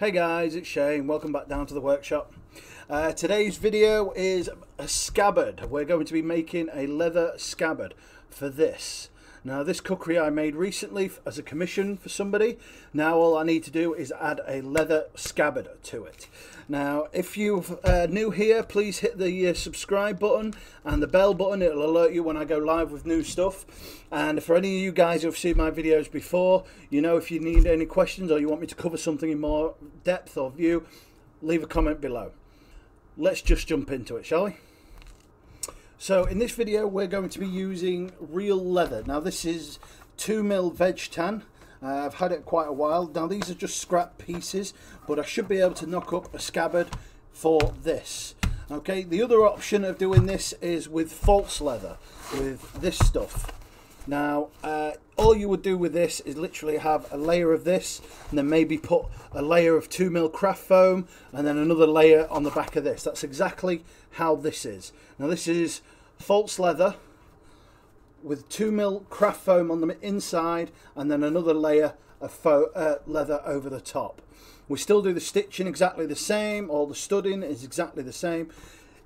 Hey guys, it's Shane. Welcome back down to the workshop. Today's video is a scabbard. We're going to be making a leather scabbard for this. Now this cookery I made recently as a commission for somebody. Now all I need to do is add a leather scabbard to it. Now if you're new here, please hit the subscribe button and the bell button. It'll alert you when I go live with new stuff. And for any of you guys who've seen my videos before, you know, if you need any questions or you want me to cover something in more depth or view, leave a comment below. Let's just jump into it, shall we? So in this video we're going to be using real leather. Now this is 2mm veg tan. I've had it quite a while. Now these are just scrap pieces, but I should be able to knock up a scabbard for this. Okay, the other option of doing this is with false leather, with this stuff. Now all you would do with this is literally have a layer of this and then maybe put a layer of 2mm craft foam and then another layer on the back of this. That's exactly how this is. Now this is false leather with 2mm craft foam on the inside and then another layer of leather over the top. We still do the stitching exactly the same, all the studding is exactly the same.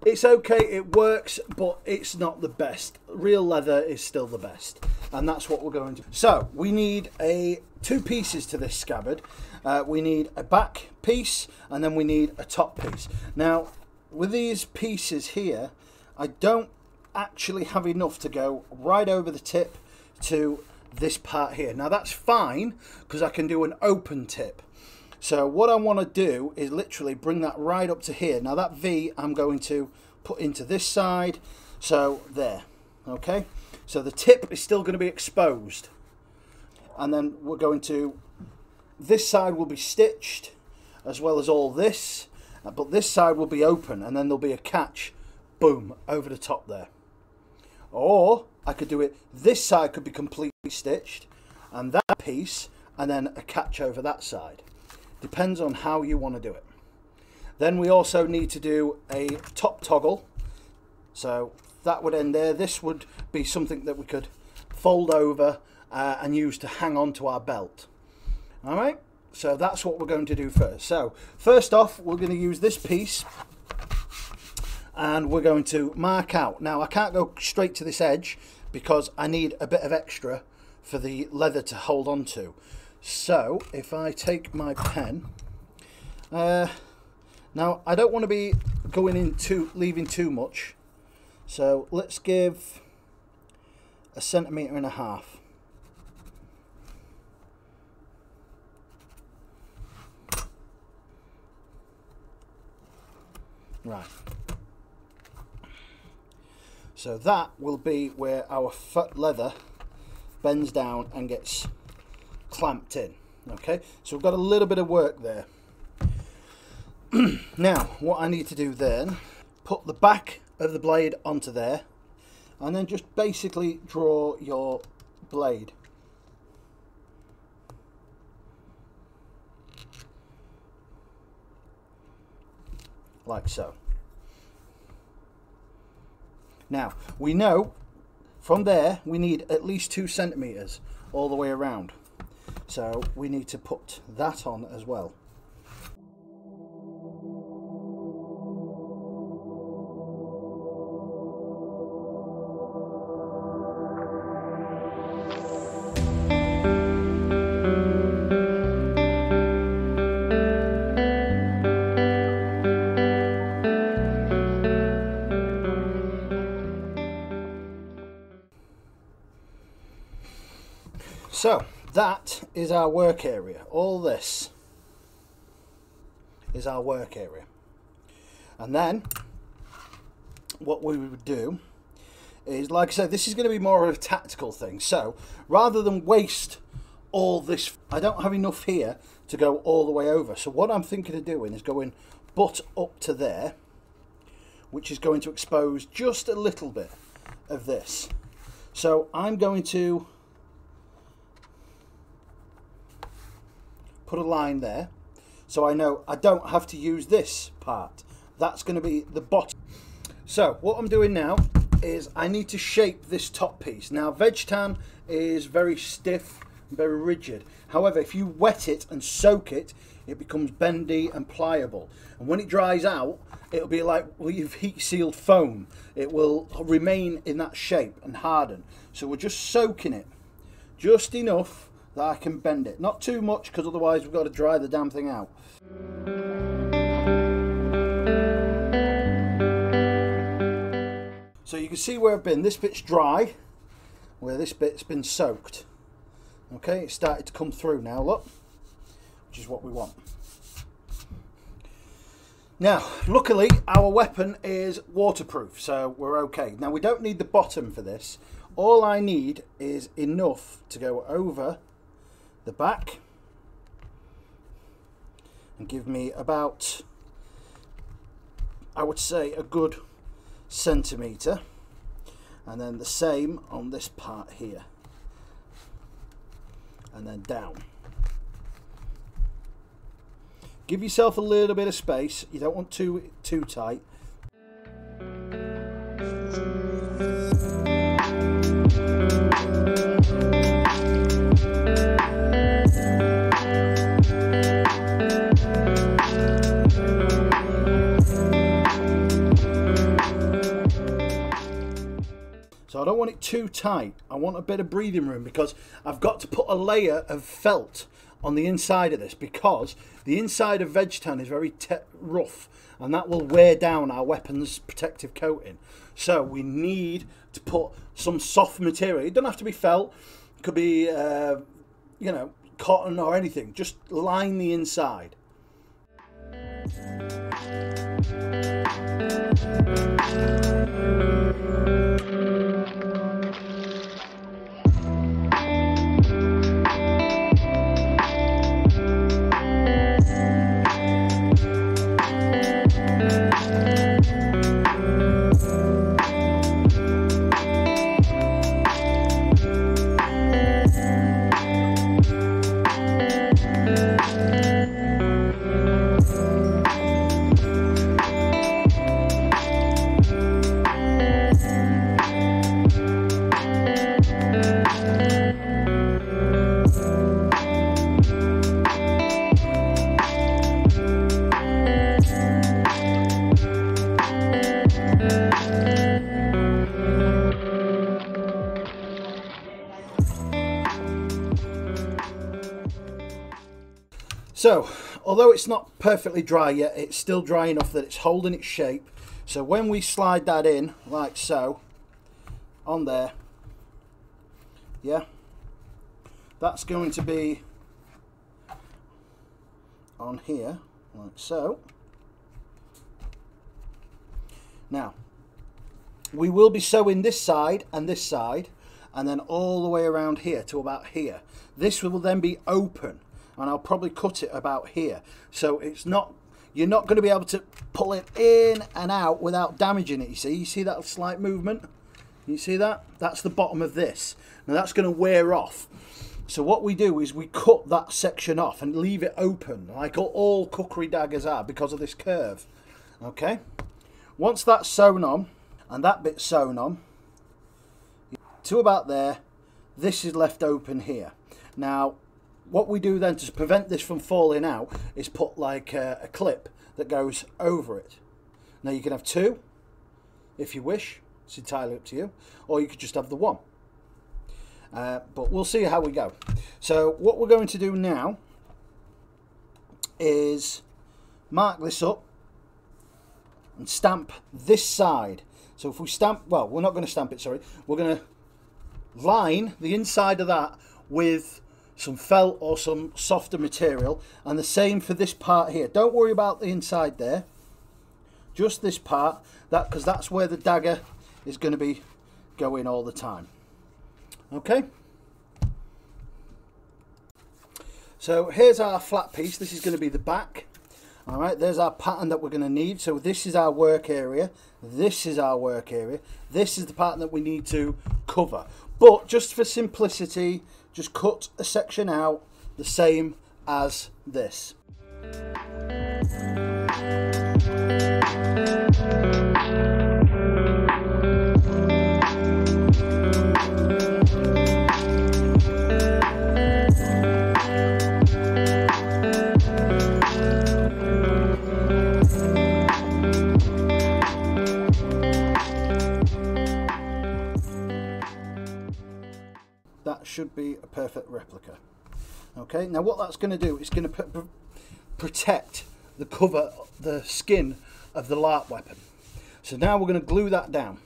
It's okay, it works, but it's not the best. Real leather is still the best, and that's what we're going to do. So we need two pieces to this scabbard. We need a back piece and then we need a top piece. Now with these pieces here, I don't actually have enough to go right over the tip to this part here. Now that's fine because I can do an open tip. So what I want to do is literally bring that right up to here. Now that V I'm going to put into this side, so there, okay? So the tip is still going to be exposed. And then we're going to, this side will be stitched as well as all this, but this side will be open and then there'll be a catch, boom, over the top there. Or I could do it, this side could be completely stitched and that piece and then a catch over that side. Depends on how you want to do it. Then we also need to do a top toggle. So that would end there. This would be something that we could fold over and use to hang on to our belt. All right, so that's what we're going to do first. So first off, we're going to use this piece and we're going to mark out. Now I can't go straight to this edge because I need a bit of extra for the leather to hold on to. So if I take my pen, now I don't want to be going into leaving too much, so let's give 1.5 centimeters. Right, so that will be where our leather bends down and gets clamped in. Okay, so we've got a little bit of work there. Now what I need to do then, put the back of the blade onto there and then just basically draw your blade. Like so. Now we know from there we need at least 2 centimeters all the way around. So we need to put that on as well. So that is our work area. All this is our work area. And then what we would do is, like I said, this is going to be more of a tactical thing. So rather than waste all this, I don't have enough here to go all the way over. So what I'm thinking of doing is going butt up to there, which is going to expose just a little bit of this. So I'm going to put a line there so I know I don't have to use this part. That's going to be the bottom. So what I'm doing now is I need to shape this top piece. Now veg tan is very stiff, very rigid. However, if you wet it and soak it, it becomes bendy and pliable. And when it dries out, it'll be like you've heat sealed foam. It will remain in that shape and harden. So we're just soaking it just enough that I can bend it. Not too much, because otherwise we've got to dry the damn thing out. So you can see where I've been. This bit's dry, where this bit's been soaked. Okay, it's started to come through now, look, which is what we want. Now, luckily, our weapon is waterproof, so we're okay. Now, we don't need the bottom for this. All I need is enough to go over the back and give me about, I would say, a good centimetre, and then the same on this part here, and then down. Give yourself a little bit of space. You don't want too tight. So I don't want it too tight. I want a bit of breathing room, because I've got to put a layer of felt on the inside of this, because the inside of veg tan is very rough, and that will wear down our weapon's protective coating. So we need to put some soft material. It doesn't have to be felt. It could be, you know, cotton or anything. Just line the inside. So, although it's not perfectly dry yet, it's still dry enough that it's holding its shape. So when we slide that in, like so, on there, yeah, that's going to be on here, like so. Now, we will be sewing this side, and then all the way around here to about here. This will then be open. And I'll probably cut it about here, so it's not, you're not going to be able to pull it in and out without damaging it. You see that slight movement? You see that? That's the bottom of this. Now that's going to wear off. So what we do is we cut that section off and leave it open, like all cookery daggers are, because of this curve. Okay, once that's sewn on and that bit's sewn on to about there, this is left open here. Now what we do then to prevent this from falling out is put like a clip that goes over it. Now you can have two if you wish, it's entirely up to you, or you could just have the one. But we'll see how we go. So what we're going to do now is mark this up and stamp this side. So if we stamp, well, we're not going to stamp it, sorry. We're going to line the inside of that with some felt or some softer material, and the same for this part here. Don't worry about the inside there, just this part, that, because that's where the dagger is going to be going all the time. Okay, so here's our flat piece. This is going to be the back. All right, there's our pattern that we're going to need. So this is our work area, this is our work area, this is the pattern that we need to cover. But just for simplicity, just cut a section out the same as this. should be a perfect replica. Okay, now what that's going to do is going to protect the cover, the skin of the LARP weapon. So now we're going to glue that down.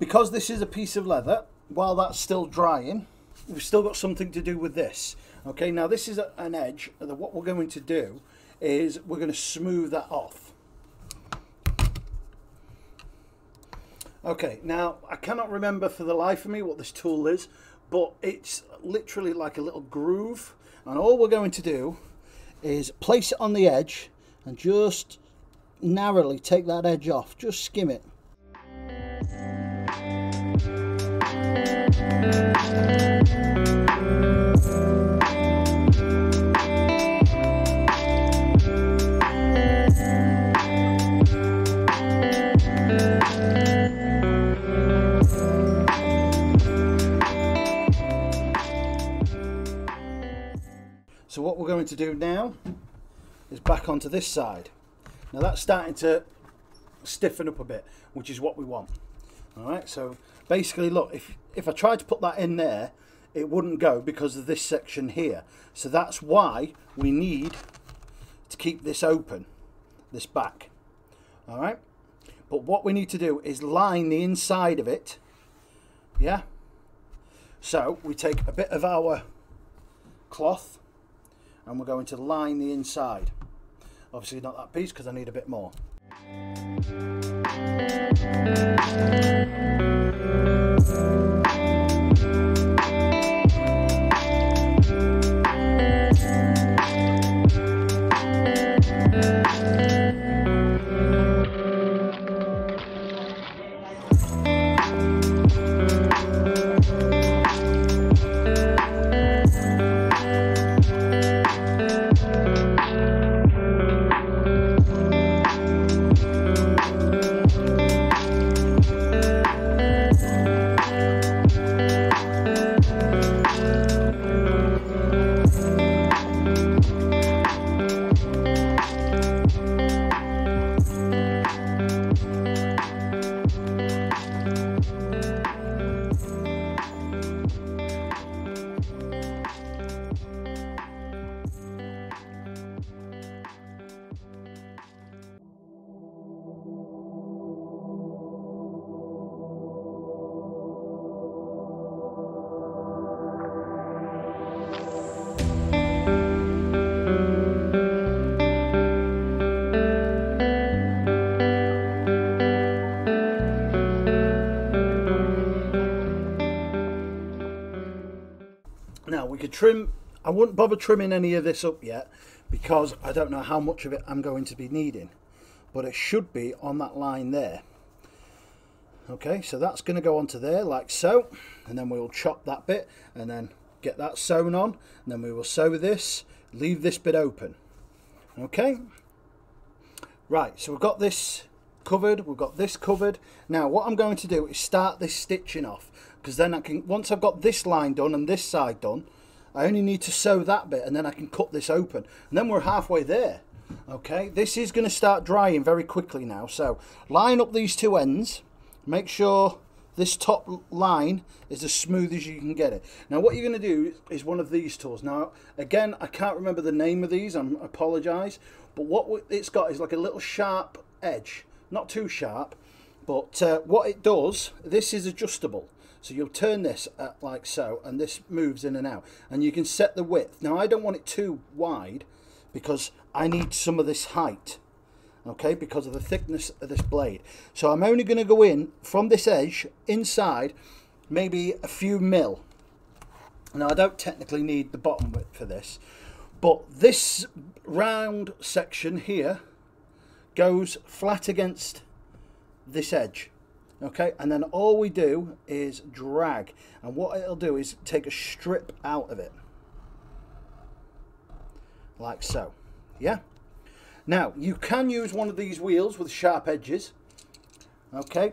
Because this is a piece of leather, while that's still drying, we've still got something to do with this. Okay, now this is an edge, and what we're going to do is we're going to smooth that off. Okay, now I cannot remember for the life of me what this tool is, but it's literally like a little groove, and all we're going to do is place it on the edge and just narrowly take that edge off, just skim it. So what we're going to do now is back onto this side. Now that's starting to stiffen up a bit, which is what we want. All right, so basically, look, if I tried to put that in there, it wouldn't go because of this section here. So that's why we need to keep this open, this back. All right, but what we need to do is line the inside of it. Yeah, so we take a bit of our cloth and we're going to line the inside. Obviously not that piece because I need a bit more. We could trim. I wouldn't bother trimming any of this up yet because I don't know how much of it I'm going to be needing, but it should be on that line there. Okay, so that's going to go onto there like so, and then we'll chop that bit and then get that sewn on, and then we will sew this, leave this bit open. Okay, right, so we've got this covered, we've got this covered. Now what I'm going to do is start this stitching off, because then I can, once I've got this line done and this side done, I only need to sew that bit and then I can cut this open. And then we're halfway there. Okay, this is going to start drying very quickly now. So line up these two ends. Make sure this top line is as smooth as you can get it. Now what you're going to do is one of these tools. Now again, I can't remember the name of these. I apologise. But what it's got is like a little sharp edge. Not too sharp. But what it does, this is adjustable. So you'll turn this like so, and this moves in and out. And you can set the width. Now I don't want it too wide because I need some of this height, okay, because of the thickness of this blade. So I'm only going to go in from this edge inside maybe a few mil. Now I don't technically need the bottom width for this, but this round section here goes flat against this edge, okay, and then all we do is drag, and what it'll do is take a strip out of it like so. Yeah, now you can use one of these wheels with sharp edges, okay,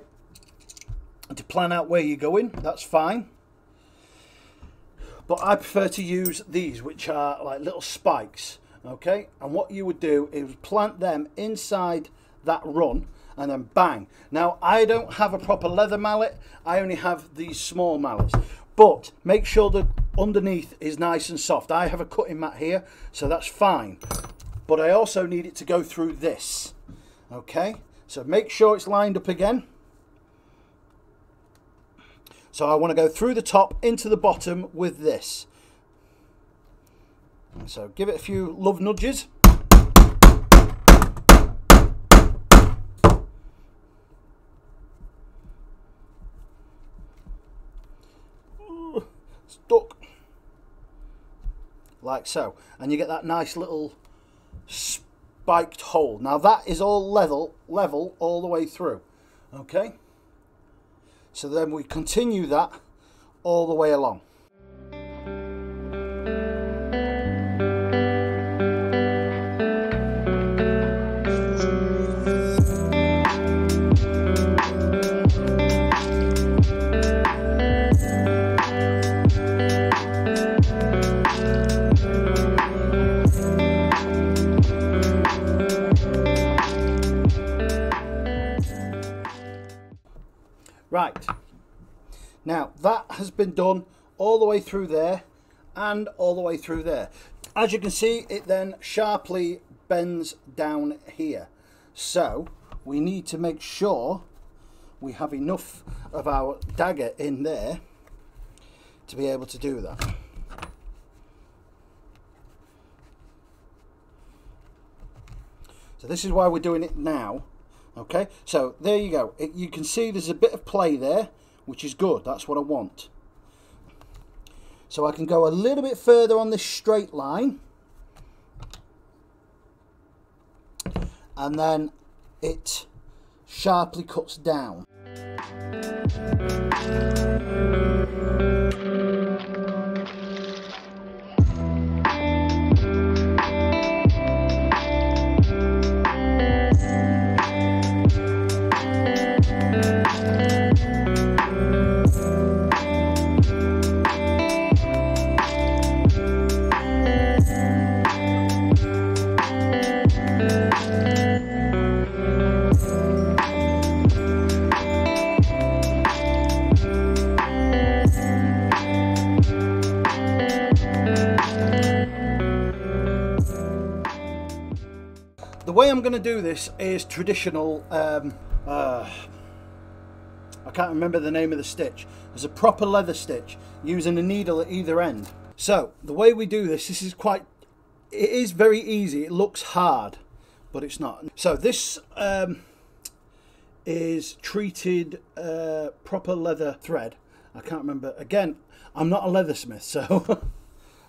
to plan out where you're going, that's fine, but I prefer to use these, which are like little spikes, okay, and what you would do is plant them inside that run and then bang. Now I don't have a proper leather mallet, I only have these small mallets, but make sure that underneath is nice and soft. I have a cutting mat here, so that's fine, but I also need it to go through this, okay, so make sure it's lined up again. So I want to go through the top into the bottom with this. So give it a few love nudges. Ooh, stuck. Like so. And you get that nice little spiked hole. Now that is all level all the way through. Okay? So then we continue that all the way along. Right, now that has been done all the way through there and all the way through there. As you can see, it then sharply bends down here, so we need to make sure we have enough of our dagger in there to be able to do that. So this is why we're doing it now. Okay, so there you go. You can see there's a bit of play there, which is good. That's what I want. So I can go a little bit further on this straight line. And then it sharply cuts down. The way I'm going to do this is traditional, I can't remember the name of the stitch. There's a proper leather stitch using a needle at either end. So the way we do this, it is very easy. It looks hard, but it's not. So this is treated proper leather thread. I can't remember. Again, I'm not a leathersmith, so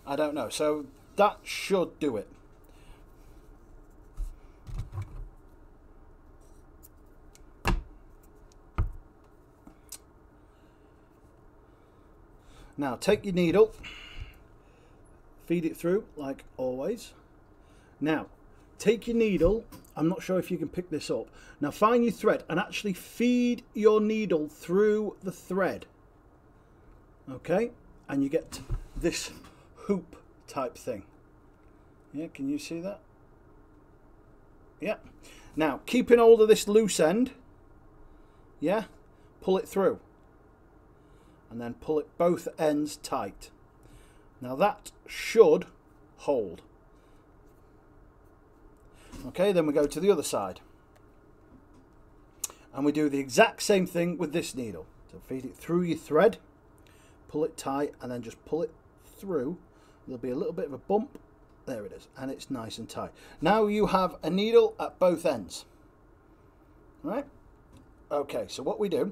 I don't know. So that should do it. Now take your needle, feed it through like always. Now take your needle, I'm not sure if you can pick this up. Now find your thread and actually feed your needle through the thread. Okay, and you get this hoop type thing. Yeah, can you see that? Yeah. Now keeping hold of this loose end, yeah, pull it through. And then pull it both ends tight. Now that should hold. Okay, then we go to the other side. And we do the exact same thing with this needle. So feed it through your thread. pull it tight and then just pull it through. There'll be a little bit of a bump. There it is, and it's nice and tight. Now you have a needle at both ends. Right? Okay, so what we do,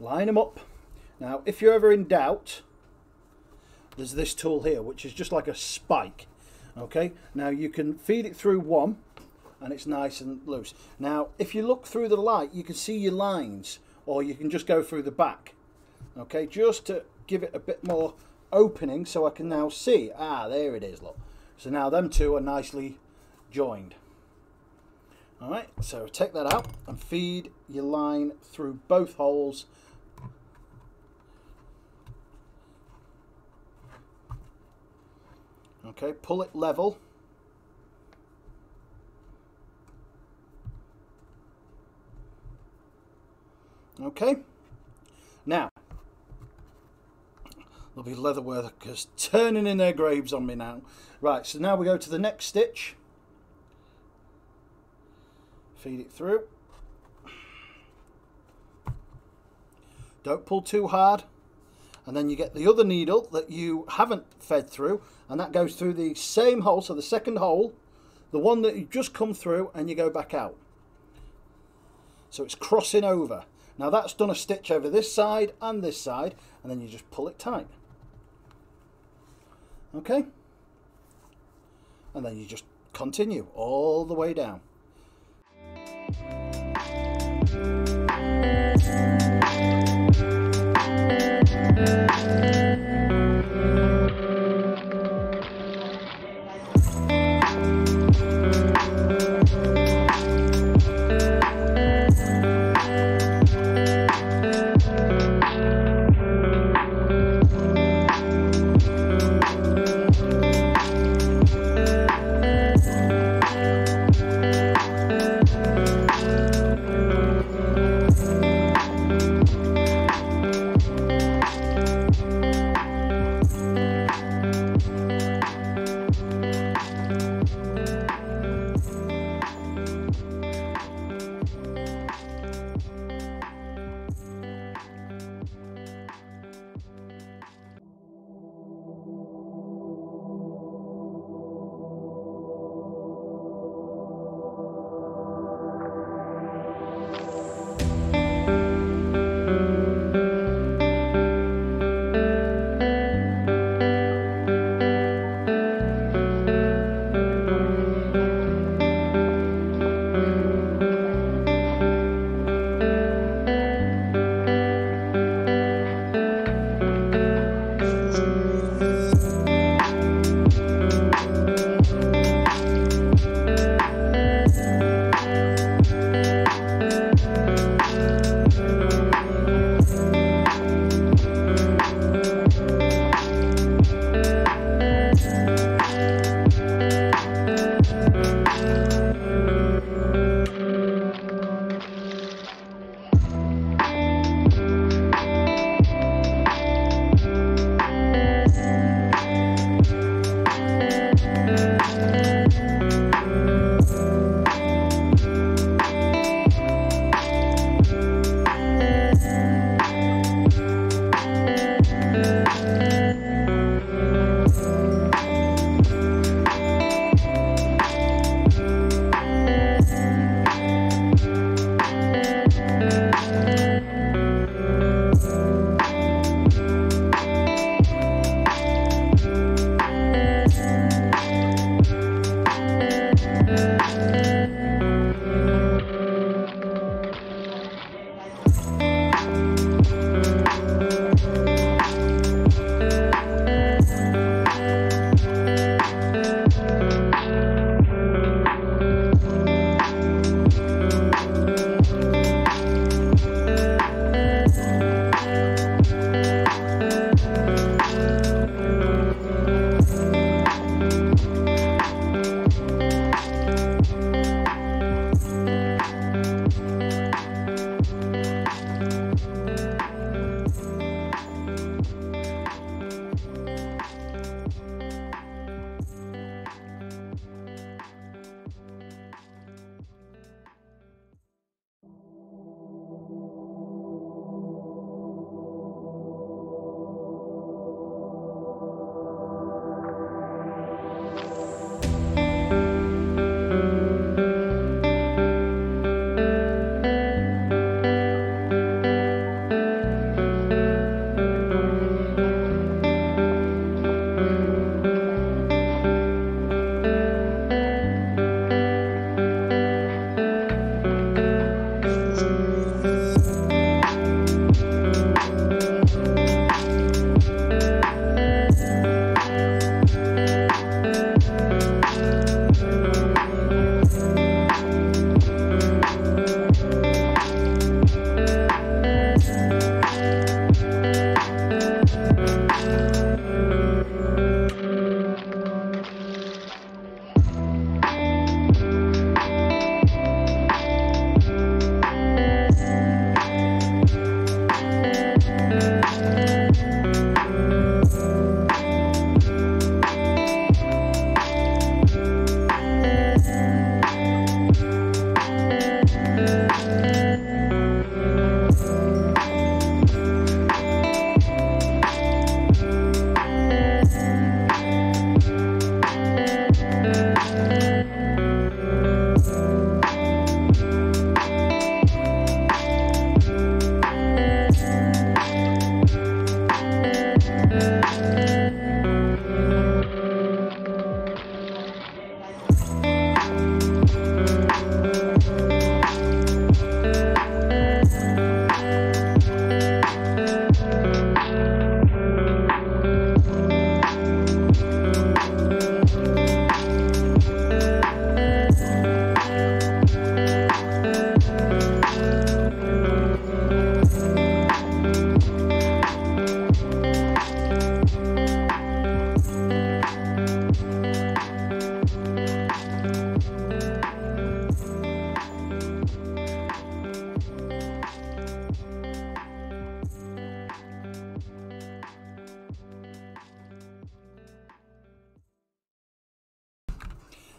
line them up. Now, if you're ever in doubt, there's this tool here, which is just like a spike. Okay, now you can feed it through one, and it's nice and loose. Now, if you look through the light, you can see your lines, or you can just go through the back. Okay, just to give it a bit more opening, so I can now see. Ah, there it is, look. So now them two are nicely joined. All right, so take that out and feed your line through both holes. Okay, pull it level. Okay, now there'll be leather workers turning in their graves on me now. Right, so now we go to the next stitch. Feed it through. Don't pull too hard. And then you get the other needle that you haven't fed through, and that goes through the same hole, so the second hole, the one that you just come through, and you go back out. So it's crossing over. Now that's done a stitch over this side, and then you just pull it tight. Okay? And then you just continue all the way down.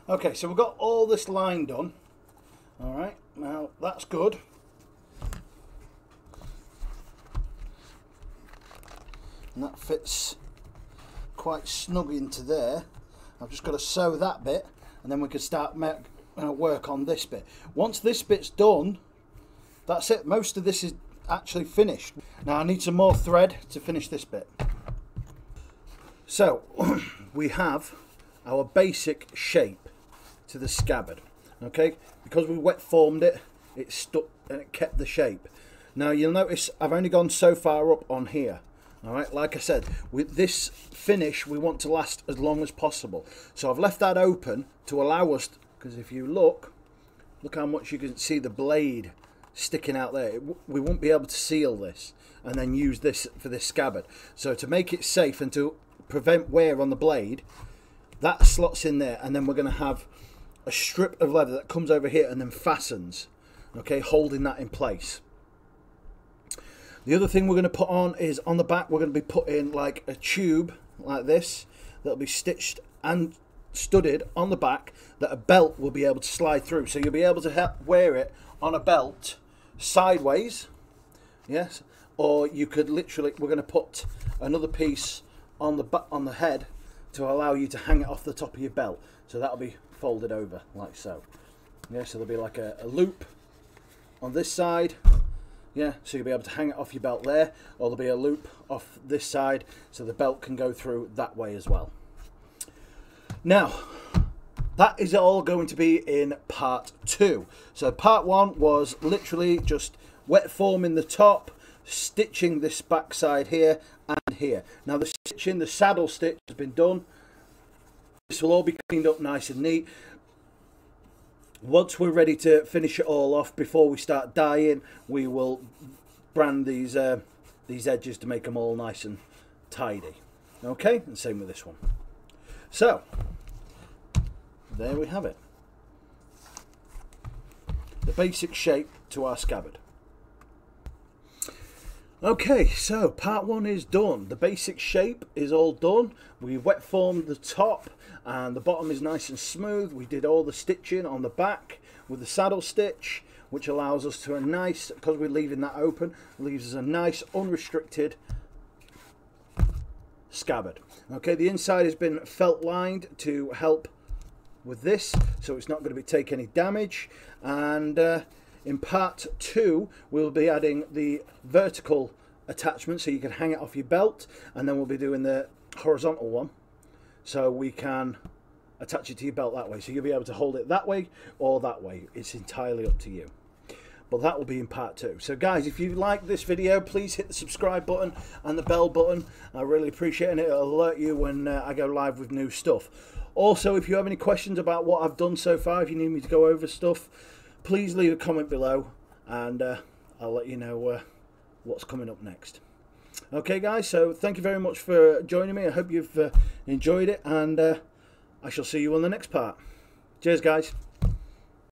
Okay, so we've got all this line done. All right, now that's good. And that fits quite snug into there. I've just got to sew that bit, and then we can start work on this bit. Once this bit's done, that's it. Most of this is actually finished. Now I need some more thread to finish this bit. So we have our basic shape to the scabbard. Okay, because we wet formed it, it stuck and it kept the shape. Now you'll notice I've only gone so far up on here. All right, like I said, with this finish we want to last as long as possible, so I've left that open to allow us, because if you look how much you can see the blade sticking out there, we won't be able to seal this and then use this for this scabbard. So to make it safe and to prevent wear on the blade, that slots in there, and then we're going to have a strip of leather that comes over here and then fastens, okay, holding that in place. The other thing we're going to put on is, on the back we're going to be putting like a tube like this that'll be stitched and studded on the back, that a belt will be able to slide through, so you'll be able to wear it on a belt sideways, yes, or you could literally, we're going to put another piece on the back, on the head, to allow you to hang it off the top of your belt, so that'll be folded over like so. Yeah, so there'll be like a loop on this side, yeah, so you'll be able to hang it off your belt there, or there'll be a loop off this side so the belt can go through that way as well. Now that is all going to be in part two. So part one was literally just wet forming the top, stitching this back side here and here. Now the stitching, the saddle stitch has been done. This will all be cleaned up nice and neat. Once we're ready to finish it all off, before we start dyeing, we will brand these edges to make them all nice and tidy. Okay, and same with this one. So there we have it. The basic shape to our scabbard. Okay, so part one is done. The basic shape is all done. We wet formed the top and the bottom is nice and smooth. We did all the stitching on the back with the saddle stitch, which allows us to a nice, because we're leaving that open, leaves us a nice unrestricted scabbard. Okay, the inside has been felt lined to help with this, so it's not going to take any damage. And in part two we'll be adding the vertical attachment so you can hang it off your belt, and then we'll be doing the horizontal one so we can attach it to your belt that way, so you'll be able to hold it that way or that way. It's entirely up to you, but that will be in part two. So guys, if you like this video, please hit the subscribe button and the bell button. I really appreciate it. It'll alert you when I go live with new stuff. Also, if you have any questions about what I've done so far, if you need me to go over stuff, please leave a comment below, and I'll let you know what's coming up next. Okay guys, so thank you very much for joining me. I hope you've enjoyed it, and I shall see you on the next part. Cheers guys.